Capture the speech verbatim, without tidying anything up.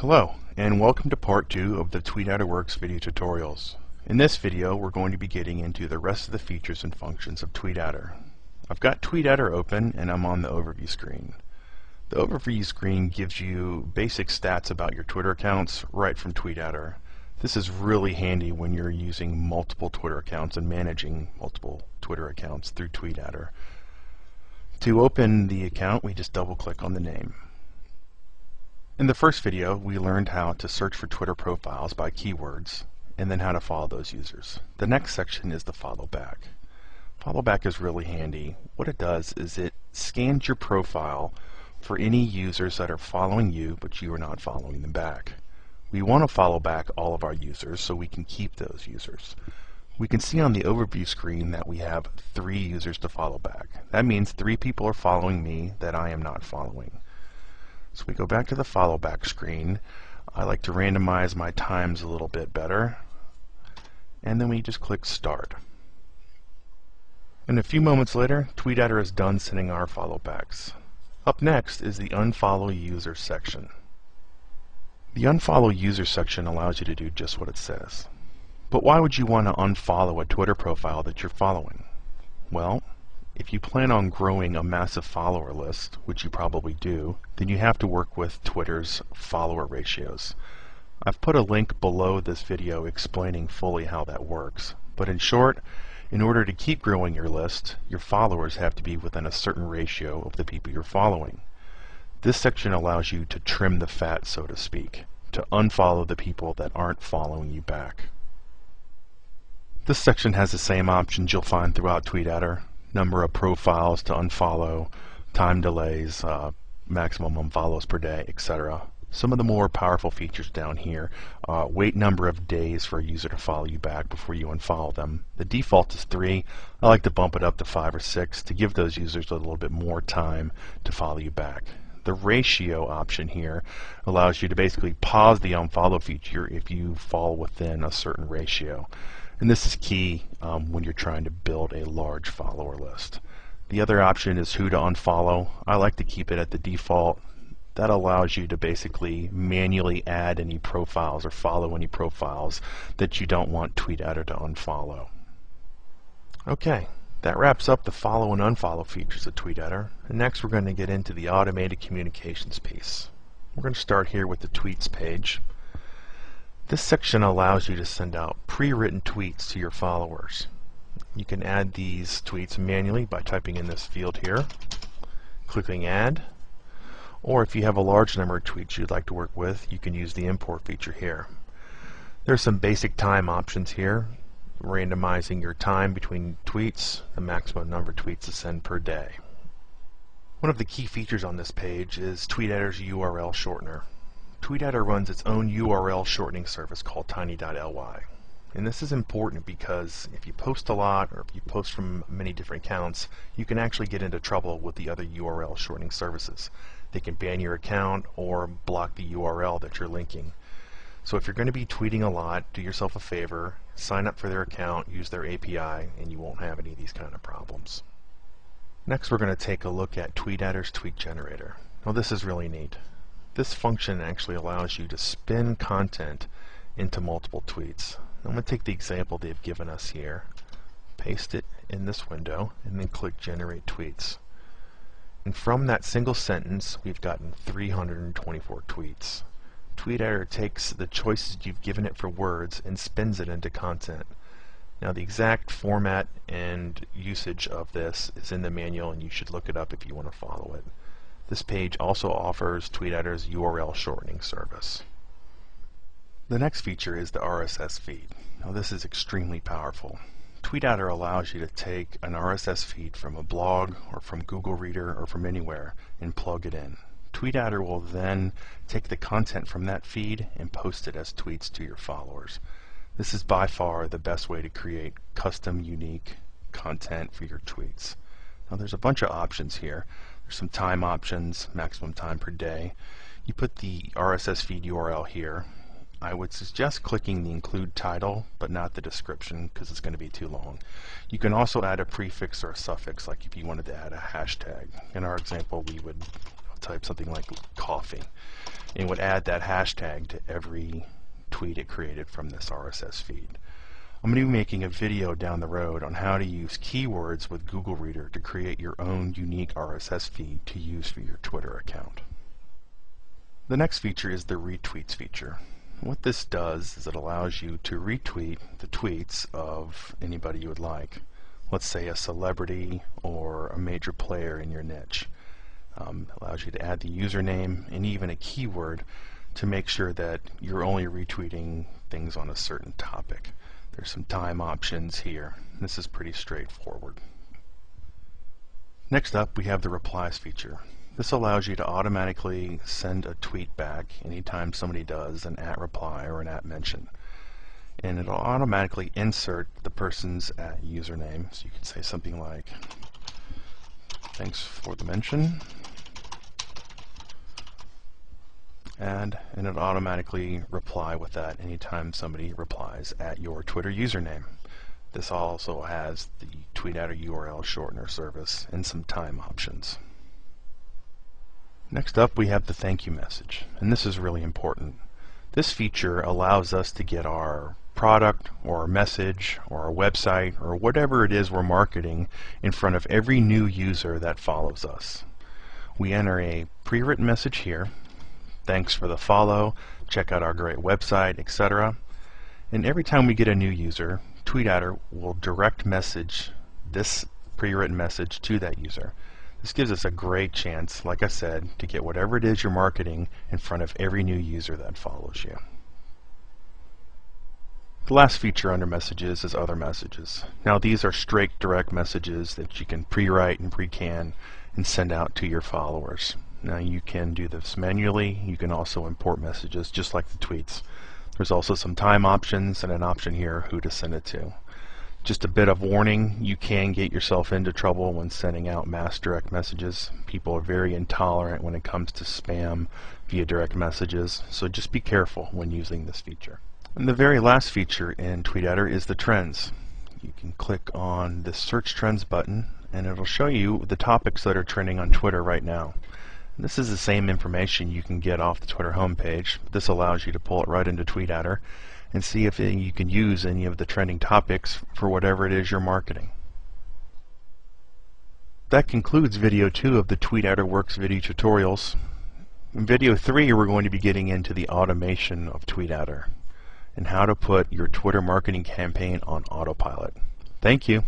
Hello, and welcome to part two of the TweetAdder Works video tutorials. In this video, we're going to be getting into the rest of the features and functions of TweetAdder. I've got TweetAdder open, and I'm on the overview screen. The overview screen gives you basic stats about your Twitter accounts right from TweetAdder. This is really handy when you're using multiple Twitter accounts and managing multiple Twitter accounts through TweetAdder. To open the account, we just double-click on the name. In the first video, we learned how to search for Twitter profiles by keywords and then how to follow those users. The next section is the follow back. Follow back is really handy. What it does is it scans your profile for any users that are following you but you are not following them back. We want to follow back all of our users so we can keep those users. We can see on the overview screen that we have three users to follow back. That means three people are following me that I am not following. So we go back to the follow back screen. I like to randomize my times a little bit better, and then we just click start. And a few moments later, TweetAdder is done sending our follow backs. Up next is the unfollow user section. The unfollow user section allows you to do just what it says. But why would you want to unfollow a Twitter profile that you're following? Well, if you plan on growing a massive follower list, which you probably do, then you have to work with Twitter's follower ratios. I've put a link below this video explaining fully how that works. But in short, in order to keep growing your list, your followers have to be within a certain ratio of the people you're following. This section allows you to trim the fat, so to speak, to unfollow the people that aren't following you back. This section has the same options you'll find throughout TweetAdder. Number of profiles to unfollow, time delays, uh, maximum unfollows per day, et cetera. Some of the more powerful features down here, uh, wait number of days for a user to follow you back before you unfollow them. The default is three. I like to bump it up to five or six to give those users a little bit more time to follow you back. The ratio option here allows you to basically pause the unfollow feature if you fall within a certain ratio. And this is key um, when you're trying to build a large follower list. The other option is who to unfollow. I like to keep it at the default. That allows you to basically manually add any profiles or follow any profiles that you don't want TweetAdder to unfollow. Okay, that wraps up the follow and unfollow features of TweetAdder. And next we're going to get into the automated communications piece. We're going to start here with the tweets page. This section allows you to send out pre-written tweets to your followers. You can add these tweets manually by typing in this field here, clicking add, or if you have a large number of tweets you'd like to work with, you can use the import feature here. There's some basic time options here, randomizing your time between tweets, the maximum number of tweets to send per day. One of the key features on this page is TweetAdder's U R L shortener. TweetAdder runs its own U R L shortening service called Tiny dot L Y. And this is important because if you post a lot or if you post from many different accounts, you can actually get into trouble with the other U R L shortening services. They can ban your account or block the U R L that you're linking. So if you're going to be tweeting a lot, do yourself a favor, sign up for their account, use their A P I, and you won't have any of these kind of problems. Next we're going to take a look at TweetAdder's tweet generator. Now this is really neat. This function actually allows you to spin content into multiple tweets. I'm going to take the example they've given us here, paste it in this window, and then click Generate Tweets. And from that single sentence, we've gotten three hundred twenty-four tweets. TweetAdder takes the choices you've given it for words and spins it into content. Now the exact format and usage of this is in the manual, and you should look it up if you want to follow it. This page also offers TweetAdder's U R L shortening service. The next feature is the R S S feed. Now this is extremely powerful. TweetAdder allows you to take an R S S feed from a blog or from Google Reader or from anywhere and plug it in. TweetAdder will then take the content from that feed and post it as tweets to your followers. This is by far the best way to create custom, unique content for your tweets. Now there's a bunch of options here. There's some time options, maximum time per day. You put the R S S feed U R L here. I would suggest clicking the include title, but not the description because it's going to be too long. You can also add a prefix or a suffix, like if you wanted to add a hashtag. In our example, we would type something like coffee. and would add that hashtag to every tweet it created from this R S S feed. I'm going to be making a video down the road on how to use keywords with Google Reader to create your own unique R S S feed to use for your Twitter account. The next feature is the retweets feature. What this does is it allows you to retweet the tweets of anybody you would like. Let's say a celebrity or a major player in your niche. Um, it allows you to add the username and even a keyword to make sure that you're only retweeting things on a certain topic. There's some time options here. This is pretty straightforward. Next up, we have the replies feature. This allows you to automatically send a tweet back anytime somebody does an at reply or an at mention. And it'll automatically insert the person's at username. So you could say something like, thanks for the mention. And, and it'll automatically reply with that anytime somebody replies at your Twitter username. This also has the TweetAdder U R L shortener service and some time options. Next up, we have the thank you message, and this is really important. This feature allows us to get our product or our message or our website or whatever it is we're marketing in front of every new user that follows us. We enter a pre-written message here, thanks for the follow, check out our great website, et cetera. And every time we get a new user, TweetAdder will direct message this pre-written message to that user. This gives us a great chance, like I said, to get whatever it is you're marketing in front of every new user that follows you. The last feature under messages is other messages. Now these are straight direct messages that you can pre-write and pre-can and send out to your followers. Now you can do this manually. You can also import messages just like the tweets. There's also some time options and an option here who to send it to. Just a bit of warning, you can get yourself into trouble when sending out mass direct messages. People are very intolerant when it comes to spam via direct messages, so just be careful when using this feature. And the very last feature in TweetAdder is the trends. You can click on the search trends button and it'll show you the topics that are trending on Twitter right now. This is the same information you can get off the Twitter homepage. This allows you to pull it right into TweetAdder and see if you can use any of the trending topics for whatever it is you're marketing. That concludes video two of the TweetAdder Works video tutorials. In video three, we're going to be getting into the automation of TweetAdder and how to put your Twitter marketing campaign on autopilot. Thank you.